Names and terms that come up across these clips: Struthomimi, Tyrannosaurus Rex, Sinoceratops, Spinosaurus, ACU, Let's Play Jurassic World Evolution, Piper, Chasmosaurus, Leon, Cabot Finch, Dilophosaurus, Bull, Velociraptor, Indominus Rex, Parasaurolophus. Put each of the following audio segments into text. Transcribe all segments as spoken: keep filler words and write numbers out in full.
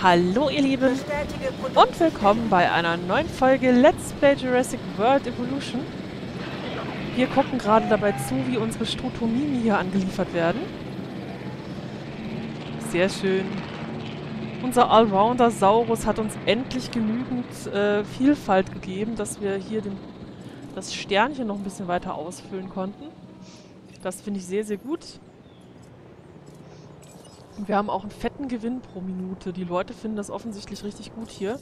Hallo ihr Lieben und willkommen bei einer neuen Folge Let's Play Jurassic World Evolution. Wir gucken gerade dabei zu, wie unsere Struthomimi hier angeliefert werden. Sehr schön. Unser Allrounder Saurus hat uns endlich genügend äh, Vielfalt gegeben, dass wir hier den, das Sternchen noch ein bisschen weiter ausfüllen konnten. Das finde ich sehr, sehr gut. Und wir haben auch einen fetten Gewinn pro Minute. Die Leute finden das offensichtlich richtig gut hier.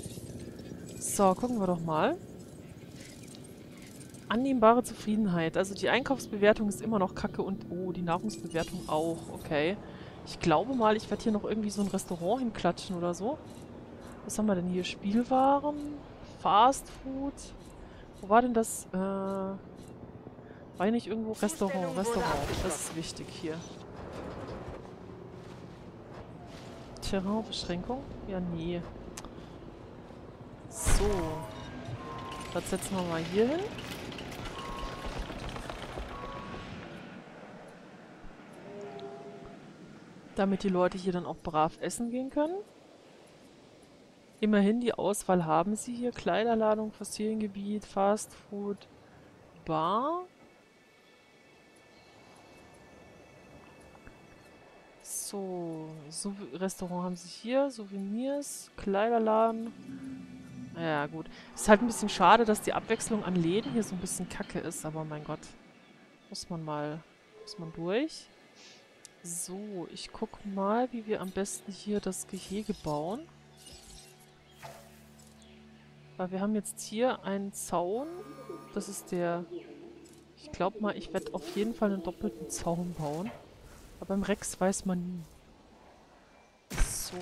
So, gucken wir doch mal. Annehmbare Zufriedenheit. Also die Einkaufsbewertung ist immer noch kacke und... Oh, die Nahrungsbewertung auch. Okay. Ich glaube mal, ich werde hier noch irgendwie so ein Restaurant hinklatschen oder so. Was haben wir denn hier? Spielwaren? Fast Food? Wo war denn das? Äh... War nicht irgendwo? Restaurant, Restaurant. Das ist wichtig hier. Terrainbeschränkung? Ja, nee. So. Das setzen wir mal hier hin. Damit die Leute hier dann auch brav essen gehen können. Immerhin, die Auswahl haben sie hier. Kleiderladung, Fossiliengebiet, Fast Food, Bar. So, so, Restaurant haben sie hier, Souvenirs, Kleiderladen. Ja, gut. Ist halt ein bisschen schade, dass die Abwechslung an Läden hier so ein bisschen kacke ist, aber mein Gott. Muss man mal, muss man durch. So, ich guck mal, wie wir am besten hier das Gehege bauen. Weil wir haben jetzt hier einen Zaun. Das ist der... Ich glaube mal, ich werde auf jeden Fall einen doppelten Zaun bauen. Aber beim Rex weiß man nie. So.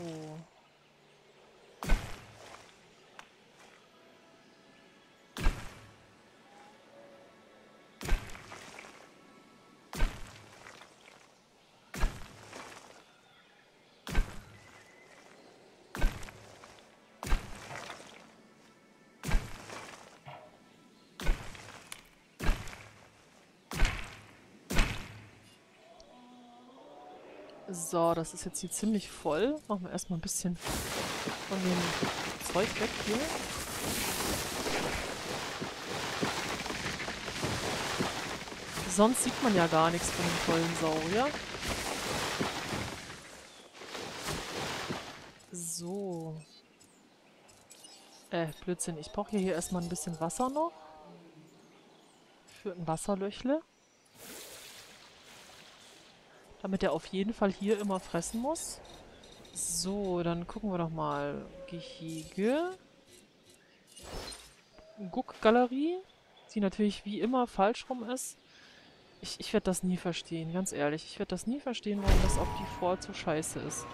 So, das ist jetzt hier ziemlich voll. Machen wir erstmal ein bisschen von dem Zeug weg hier. Sonst sieht man ja gar nichts von dem vollen Saurier. So. Äh, Blödsinn. Ich brauche hier erstmal ein bisschen Wasser noch. Für ein Wasserlöchle. Damit er auf jeden Fall hier immer fressen muss. So, dann gucken wir doch mal. Gehege. Guckgalerie, die natürlich wie immer falsch rum ist. Ich, ich werde das nie verstehen, ganz ehrlich. Ich werde das nie verstehen, warum das auf die Fort so scheiße ist.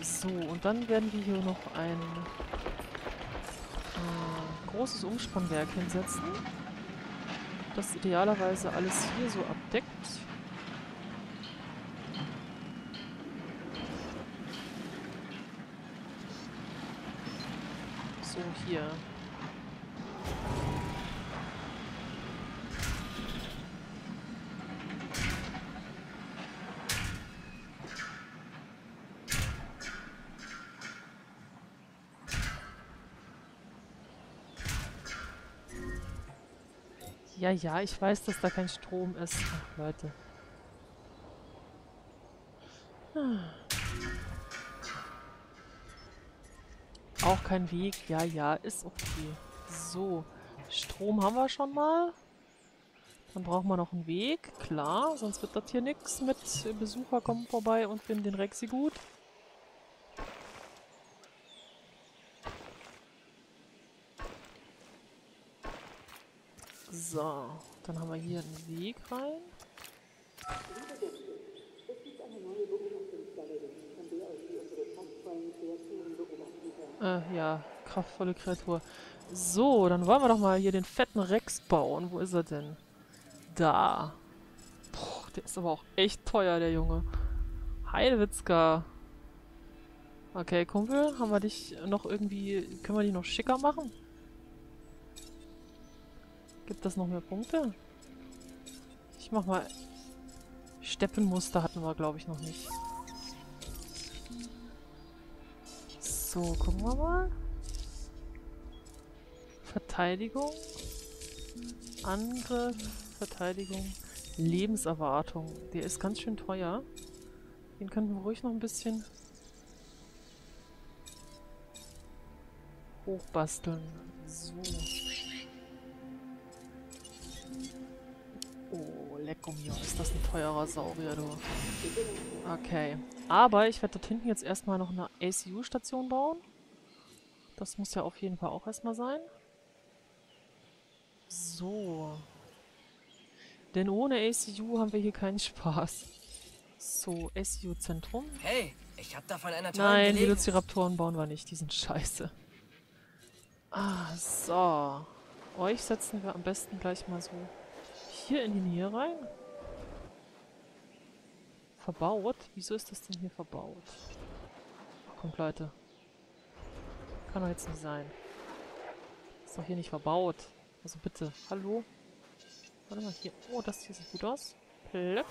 So, und dann werden wir hier noch ein äh, großes Umspannwerk hinsetzen. Das idealerweise alles hier so abdeckt. So, hier. Ja, ja, ich weiß, dass da kein Strom ist. Ach, Leute. Ah. Auch kein Weg. Ja, ja, ist okay. So, Strom haben wir schon mal. Dann brauchen wir noch einen Weg. Klar, sonst wird das hier nichts mit Besucher kommen vorbei und finden den Rexi gut. So, dann haben wir hier einen Weg rein. Äh, ja, kraftvolle Kreatur. So, dann wollen wir doch mal hier den fetten Rex bauen. Wo ist er denn? Da. Boah, der ist aber auch echt teuer, der Junge. Heidewitzka. Okay, Kumpel, haben wir dich noch irgendwie... Können wir dich noch schicker machen? Gibt das noch mehr Punkte? Ich mach mal... Steppenmuster hatten wir, glaube ich, noch nicht. So, gucken wir mal. Verteidigung. Angriff. Verteidigung. Lebenserwartung. Der ist ganz schön teuer. Den könnten wir ruhig noch ein bisschen hochbasteln. So. Oh, lecker mir. Ist das ein teurer Saurier, du. Okay. Aber ich werde dort hinten jetzt erstmal noch eine A C U-Station bauen. Das muss ja auf jeden Fall auch erstmal sein. So. Denn ohne A C U haben wir hier keinen Spaß. So, A C U-Zentrum. Hey, ich hab da von einer tollen Nein, die Velociraptoren bauen wir nicht. Die sind scheiße. Ah, so. Euch setzen wir am besten gleich mal so hier in die Nähe rein. Verbaut? Wieso ist das denn hier verbaut? Ach, kommt, Leute. Kann doch jetzt nicht sein. Ist doch hier nicht verbaut. Also bitte. Hallo? Warte mal hier. Oh, das hier sieht gut aus. Plöpp.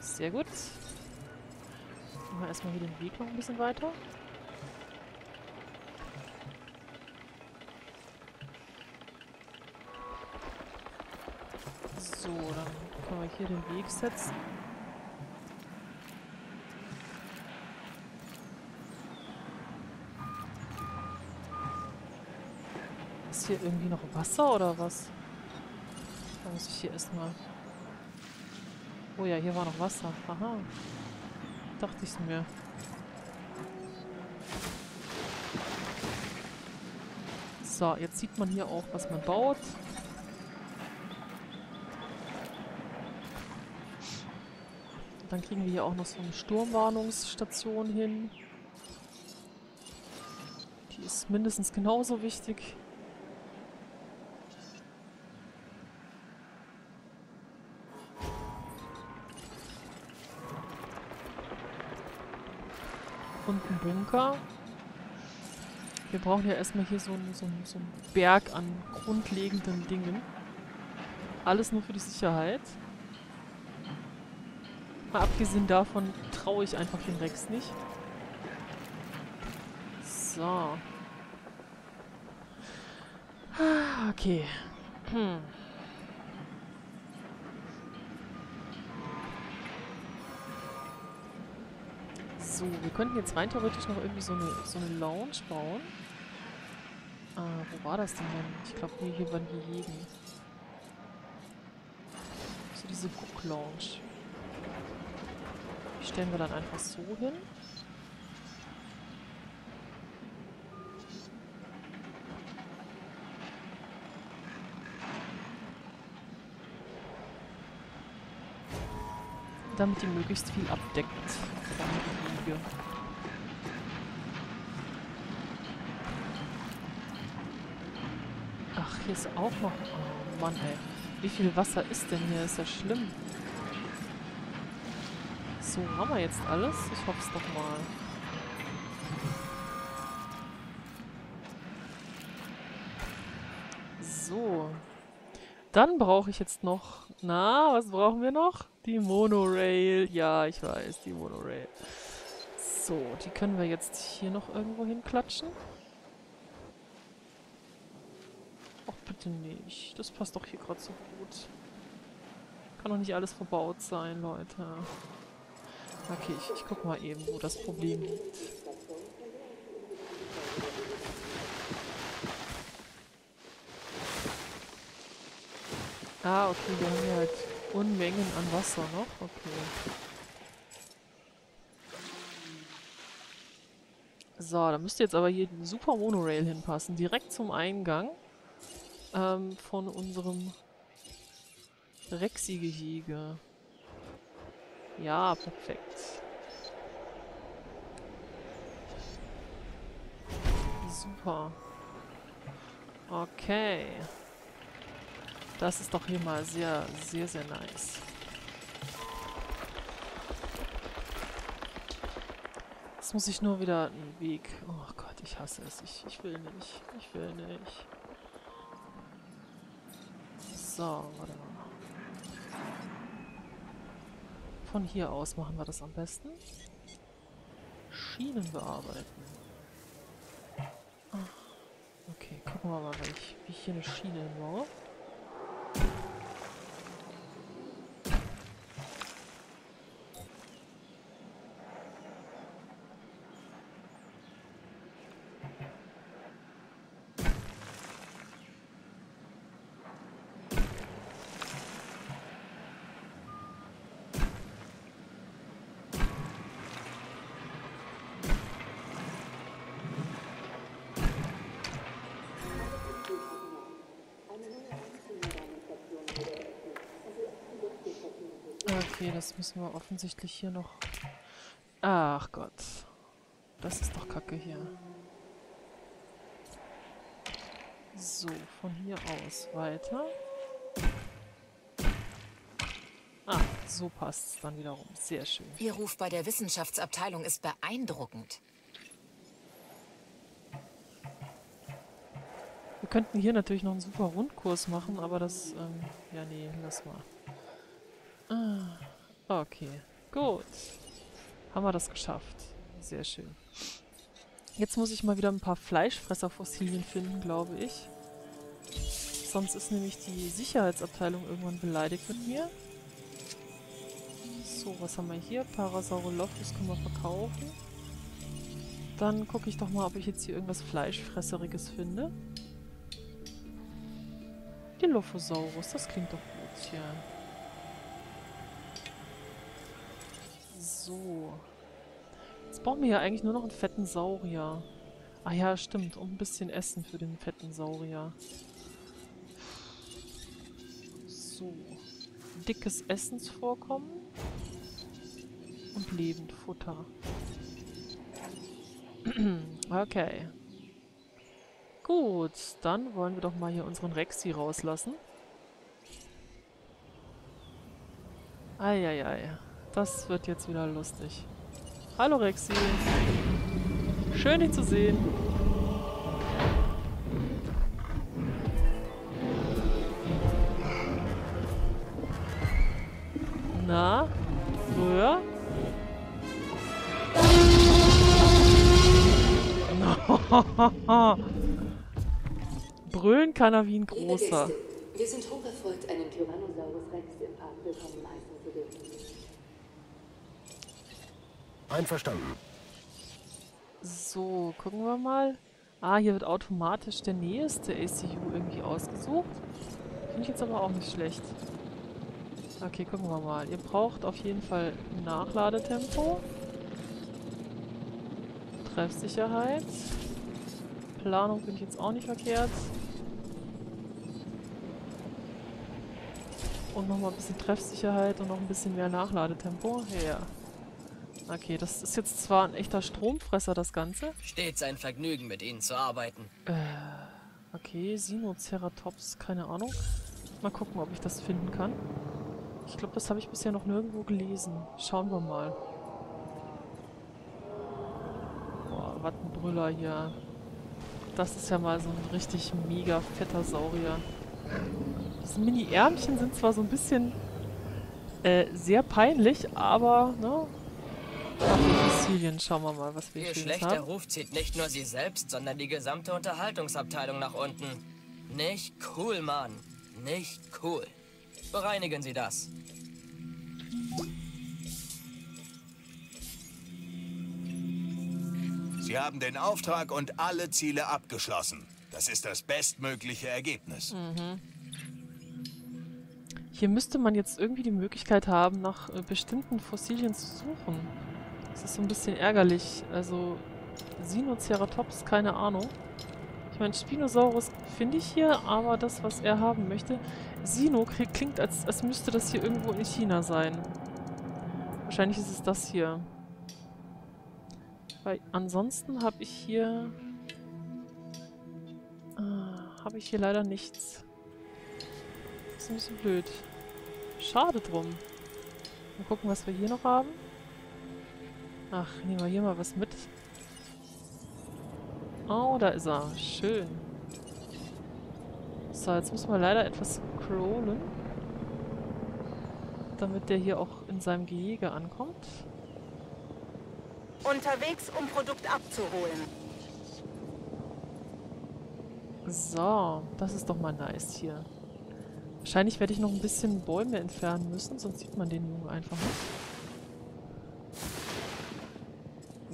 Sehr gut. Machen wir erstmal hier den Weg noch ein bisschen weiter. So, dann können wir hier den Weg setzen. Ist hier irgendwie noch Wasser oder was? Da muss ich hier erstmal. Oh ja, hier war noch Wasser. Aha. Dachte ich es mir. So, jetzt sieht man hier auch, was man baut. Dann kriegen wir hier auch noch so eine Sturmwarnungsstation hin. Die ist mindestens genauso wichtig. Und ein Bunker. Wir brauchen ja erstmal hier so einen so einen, so einen Berg an grundlegenden Dingen. Alles nur für die Sicherheit. Mal abgesehen davon traue ich einfach den Rex nicht. So. Okay. Hm. So, wir könnten jetzt rein theoretisch noch irgendwie so eine, so eine Lounge bauen. Ah, wo war das denn denn? Ich glaube, hier, hier waren die Jägen. So diese Cook-Lounge. Die stellen wir dann einfach so hin. Damit die möglichst viel abdeckt. Ach, hier ist auch noch... Oh Mann, ey. Wie viel Wasser ist denn hier? Ist ja schlimm. So, haben wir jetzt alles? Ich hoffe es doch mal. So. Dann brauche ich jetzt noch... Na, was brauchen wir noch? Die Monorail. Ja, ich weiß, die Monorail. So, die können wir jetzt hier noch irgendwo hinklatschen. Och, bitte nicht. Das passt doch hier gerade so gut. Kann doch nicht alles verbaut sein, Leute. Okay, ich, ich guck mal eben, wo das Problem liegt. Ah, okay, wir haben hier halt Unmengen an Wasser noch. Okay. So, da müsste jetzt aber hier ein super Monorail hinpassen. Direkt zum Eingang ähm, von unserem Rexi-Gehege. Ja, perfekt. Super. Okay. Das ist doch hier mal sehr, sehr, sehr nice. Jetzt muss ich nur wieder einen Weg... Oh Gott, ich hasse es. Ich, ich will nicht. Ich will nicht. So, warte mal. Von hier aus machen wir das am besten. Schienen bearbeiten. gucken wir mal, wie ich hier eine Schiene hinbaue. Okay, das müssen wir offensichtlich hier noch... Ach Gott. Das ist doch Kacke hier. So, von hier aus weiter. Ah, so passt es dann wiederum. Sehr schön. Ihr Ruf bei der Wissenschaftsabteilung ist beeindruckend. Wir könnten hier natürlich noch einen super Rundkurs machen, aber das... Ähm, ja, nee, lass mal. Ah. Okay, gut. Haben wir das geschafft. Sehr schön. Jetzt muss ich mal wieder ein paar Fleischfresserfossilien finden, glaube ich. Sonst ist nämlich die Sicherheitsabteilung irgendwann beleidigt mit mir. So, was haben wir hier? Parasaurolophus können wir verkaufen. Dann gucke ich doch mal, ob ich jetzt hier irgendwas Fleischfresseriges finde. Dilophosaurus, das klingt doch gut hier. So. Jetzt brauchen wir ja eigentlich nur noch einen fetten Saurier. Ah ja, stimmt. Und ein bisschen Essen für den fetten Saurier. So. Dickes Essensvorkommen. Und Lebendfutter. Okay. Gut, dann wollen wir doch mal hier unseren Rexy rauslassen. Eieiei. Das wird jetzt wieder lustig. Hallo Rexy. Schön, dich zu sehen. Na? Früher? Brüllen kann er wie ein Großer. Wir sind hocherfreut, einen Tyrannosaurus Rex im Park willkommen heißen zu dürfen. Einverstanden. So, gucken wir mal. Ah, hier wird automatisch der nächste A C U irgendwie ausgesucht. Finde ich jetzt aber auch nicht schlecht. Okay, gucken wir mal. Ihr braucht auf jeden Fall Nachladetempo. Treffsicherheit. Planung finde ich jetzt auch nicht verkehrt. Und nochmal ein bisschen Treffsicherheit und noch ein bisschen mehr Nachladetempo. Ja. Okay, das ist jetzt zwar ein echter Stromfresser, das Ganze. Stets ein Vergnügen, mit ihnen zu arbeiten. Äh, okay, Sinoceratops, keine Ahnung. Mal gucken, ob ich das finden kann. Ich glaube, das habe ich bisher noch nirgendwo gelesen. Schauen wir mal. Boah, was ein Brüller hier. Das ist ja mal so ein richtig mega fetter Saurier. Diese Mini-Ärmchen sind zwar so ein bisschen äh, sehr peinlich, aber, ne... Fossilien, schauen wir mal, was wir hier haben. Ihr schlechter Ruf zieht nicht nur sie selbst, sondern die gesamte Unterhaltungsabteilung nach unten. Nicht cool, Mann. Nicht cool. Bereinigen Sie das. Sie haben den Auftrag und alle Ziele abgeschlossen. Das ist das bestmögliche Ergebnis. Mhm. Hier müsste man jetzt irgendwie die Möglichkeit haben, nach bestimmten Fossilien zu suchen. Das ist so ein bisschen ärgerlich. Also, Sinoceratops, keine Ahnung. Ich meine, Spinosaurus finde ich hier, aber das, was er haben möchte... Sino klingt, als, als müsste das hier irgendwo in China sein. Wahrscheinlich ist es das hier. Weil ansonsten habe ich hier... Äh, habe ich hier leider nichts. Das ist ein bisschen blöd. Schade drum. Mal gucken, was wir hier noch haben. Ach, nehmen wir hier mal was mit. Oh, da ist er. Schön. So, jetzt müssen wir leider etwas scrollen. Damit der hier auch in seinem Gehege ankommt. Unterwegs, um Produkt abzuholen. So, das ist doch mal nice hier. Wahrscheinlich werde ich noch ein bisschen Bäume entfernen müssen, sonst sieht man den Jungen einfach nicht.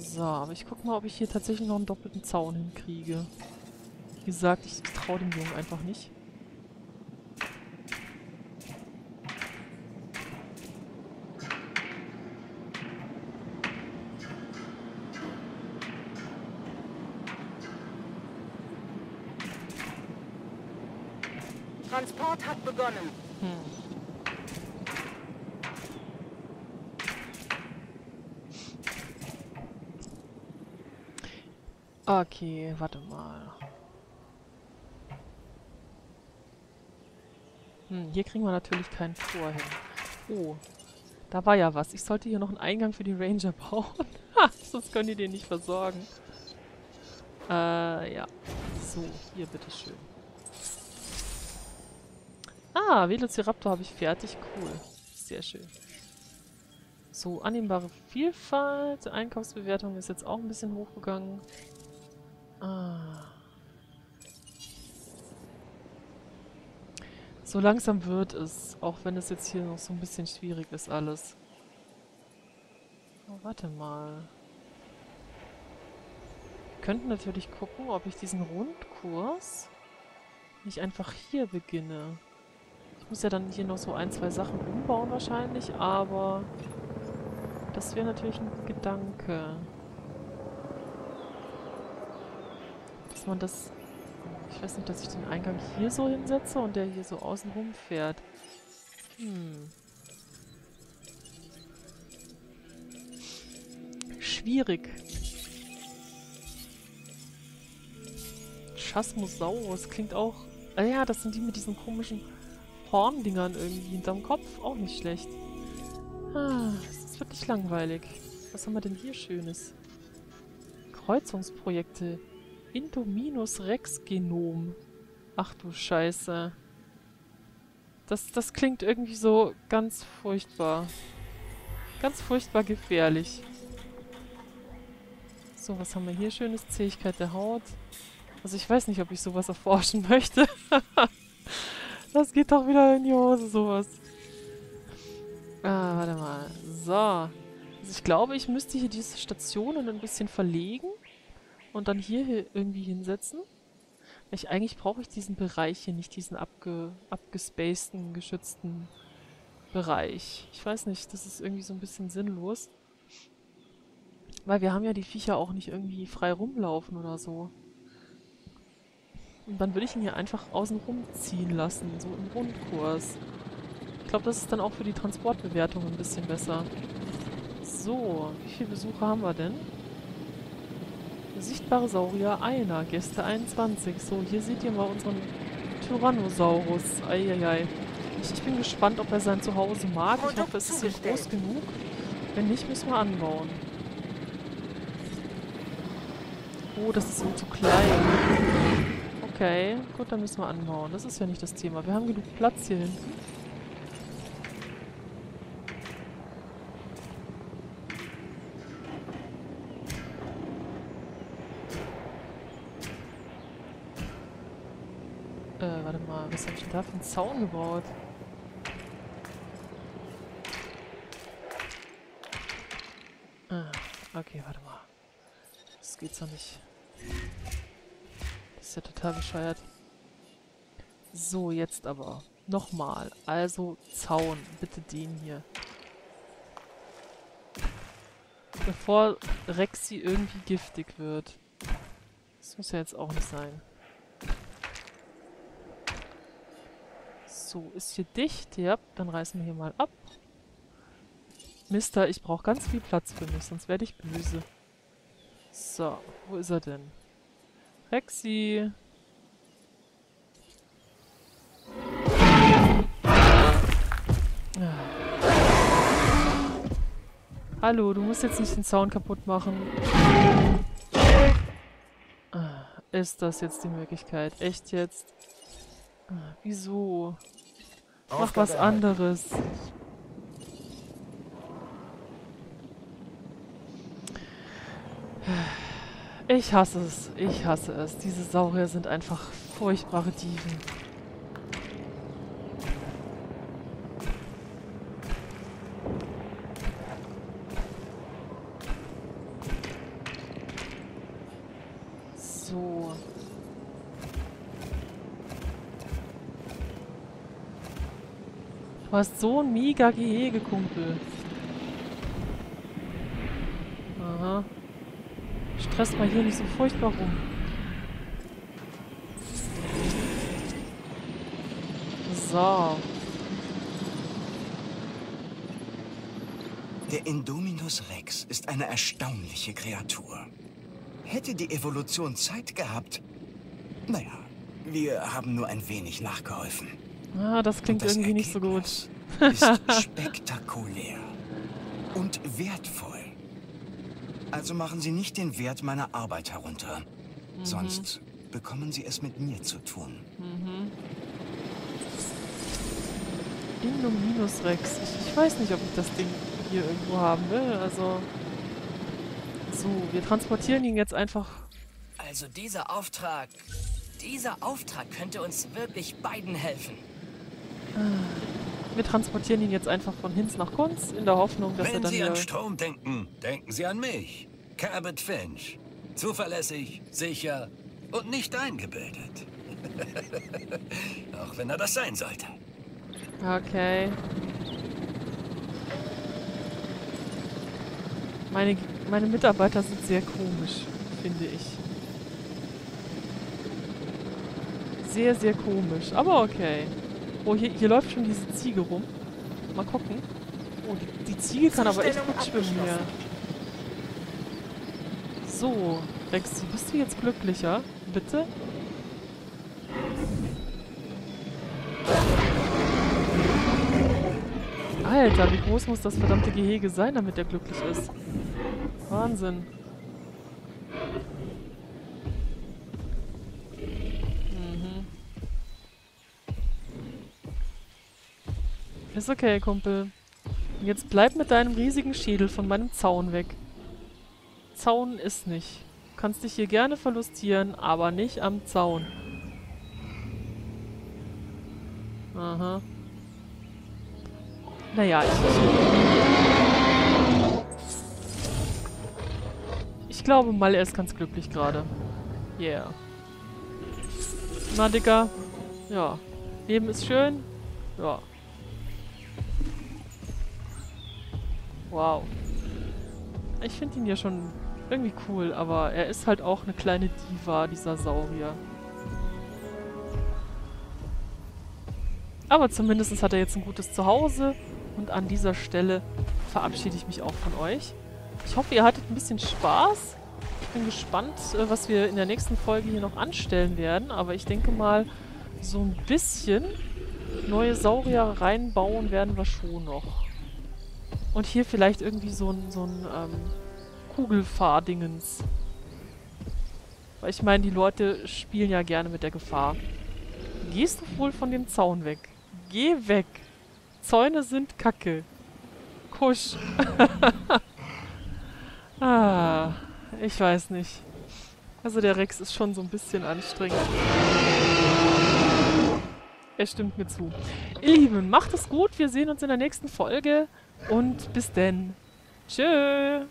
So, aber ich guck mal, ob ich hier tatsächlich noch einen doppelten Zaun hinkriege. Wie gesagt, ich traue dem Jungen einfach nicht. Transport hat begonnen. Hm. Okay, warte mal. Hm, hier kriegen wir natürlich kein Tor hin. Oh, da war ja was. Ich sollte hier noch einen Eingang für die Ranger bauen. Ha, sonst können die den nicht versorgen. Äh, ja. So, hier, bitteschön. Ah, Velociraptor habe ich fertig. Cool. Sehr schön. So, annehmbare Vielfalt. Einkaufsbewertung ist jetzt auch ein bisschen hochgegangen. Ah. So langsam wird es. Auch wenn es jetzt hier noch so ein bisschen schwierig ist alles. Oh, warte mal. Wir könnten natürlich gucken, ob ich diesen Rundkurs nicht einfach hier beginne. Ich muss ja dann hier noch so ein, zwei Sachen umbauen wahrscheinlich, aber das wäre natürlich ein Gedanke. Dass man das... Ich weiß nicht, dass ich den Eingang hier so hinsetze und der hier so außen rum fährt. Hm. Schwierig. Chasmosaurus klingt auch... Ah ja, das sind die mit diesen komischen... Horndingern irgendwie hinterm Kopf. Auch nicht schlecht. Ah, das ist wirklich langweilig. Was haben wir denn hier Schönes? Kreuzungsprojekte. Indominus Rex Genom. Ach du Scheiße. Das, das klingt irgendwie so ganz furchtbar. Ganz furchtbar gefährlich. So, was haben wir hier Schönes? Zähigkeit der Haut. Also ich weiß nicht, ob ich sowas erforschen möchte. Das geht doch wieder in die Hose, sowas. Ah, warte mal. So. Also ich glaube, ich müsste hier diese Stationen ein bisschen verlegen und dann hier irgendwie hinsetzen. Ich, eigentlich brauche ich diesen Bereich hier nicht, diesen abge, abgespaceden, geschützten Bereich. Ich weiß nicht, das ist irgendwie so ein bisschen sinnlos. Weil wir haben ja die Viecher auch nicht irgendwie frei rumlaufen oder so. Und dann würde ich ihn hier einfach außen rumziehen lassen, so im Rundkurs. Ich glaube, das ist dann auch für die Transportbewertung ein bisschen besser. So, wie viele Besucher haben wir denn? Sichtbare Saurier, einer, Gäste einundzwanzig. So, hier seht ihr mal unseren Tyrannosaurus. Eieiei. Ich, ich bin gespannt, ob er sein Zuhause mag. Ich hoffe, es ist hier groß genug. Wenn nicht, müssen wir anbauen. Oh, das ist so zu klein. Okay, gut, dann müssen wir anbauen. Das ist ja nicht das Thema. Wir haben genug Platz hier hinten. Äh, warte mal, was habe ich denn da für einen Zaun gebaut? Ah, okay, warte mal. Das geht's doch nicht. Ist ja total bescheuert. So, jetzt aber. Nochmal. Also, Zaun. Bitte den hier. Bevor Rexy irgendwie giftig wird. Das muss ja jetzt auch nicht sein. So, ist hier dicht? Ja, dann reißen wir hier mal ab. Mister, ich brauche ganz viel Platz für mich, sonst werde ich böse. So, wo ist er denn? Rexy! Hallo, du musst jetzt nicht den Zaun kaputt machen. Ist das jetzt die Möglichkeit? Echt jetzt? Wieso? Mach was anderes. Ich hasse es. Ich hasse es. Diese Saurier sind einfach Furchtbare Dieven. So. Du hast so ein mega Gehege, Kumpel. Aha. Stress mal hier nicht so furchtbar rum. So. Der Indominus Rex ist eine erstaunliche Kreatur. Hätte die Evolution Zeit gehabt? Naja, wir haben nur ein wenig nachgeholfen. Ah, das klingt das irgendwie Ergebnis nicht so gut. Ist spektakulär und wertvoll. Also machen Sie nicht den Wert meiner Arbeit herunter. Mhm. Sonst bekommen Sie es mit mir zu tun. Mhm. Indominus Rex. Ich, ich weiß nicht, ob ich das Ding hier irgendwo haben will, also... So, wir transportieren ihn jetzt einfach... Also dieser Auftrag... Dieser Auftrag könnte uns wirklich beiden helfen. Wir transportieren ihn jetzt einfach von Hinz nach Kunz, in der Hoffnung, dass Wenn er dann... Wenn Sie an Strom denken, denken Sie an mich. Cabot Finch. Zuverlässig, sicher und nicht eingebildet. Auch wenn er das sein sollte. Okay. Meine, meine Mitarbeiter sind sehr komisch, finde ich. Sehr, sehr komisch. Aber okay. Oh, hier, hier läuft schon diese Ziege rum. Mal gucken. Oh, die, die Ziege kann aber echt gut schwimmen hier. So, Rex, bist du jetzt glücklicher? Bitte? Alter, wie groß muss das verdammte Gehege sein, damit er glücklich ist? Wahnsinn. Mhm. Ist okay, Kumpel. Jetzt bleib mit deinem riesigen Schädel von meinem Zaun weg. Zaun ist nicht. Du kannst dich hier gerne verlustieren, aber nicht am Zaun. Aha. Naja, ich... Ich glaube mal, er ist ganz glücklich gerade. Yeah. Na, Dicker. Ja. Leben ist schön. Ja. Wow. Ich finde ihn ja schon irgendwie cool, aber er ist halt auch eine kleine Diva, dieser Saurier. Aber zumindest hat er jetzt ein gutes Zuhause. Und an dieser Stelle verabschiede ich mich auch von euch. Ich hoffe, ihr hattet ein bisschen Spaß. Ich bin gespannt, was wir in der nächsten Folge hier noch anstellen werden. Aber ich denke mal, so ein bisschen neue Saurier reinbauen werden wir schon noch. Und hier vielleicht irgendwie so ein, so ein ähm, Kugelfahrdingens. Weil ich meine, die Leute spielen ja gerne mit der Gefahr. Gehst du wohl von dem Zaun weg? Geh weg! Zäune sind kacke. Kusch. Ah, ich weiß nicht. Also der Rex ist schon so ein bisschen anstrengend. Er stimmt mir zu. Ihr Lieben, macht es gut. Wir sehen uns in der nächsten Folge. Und bis denn. Tschö.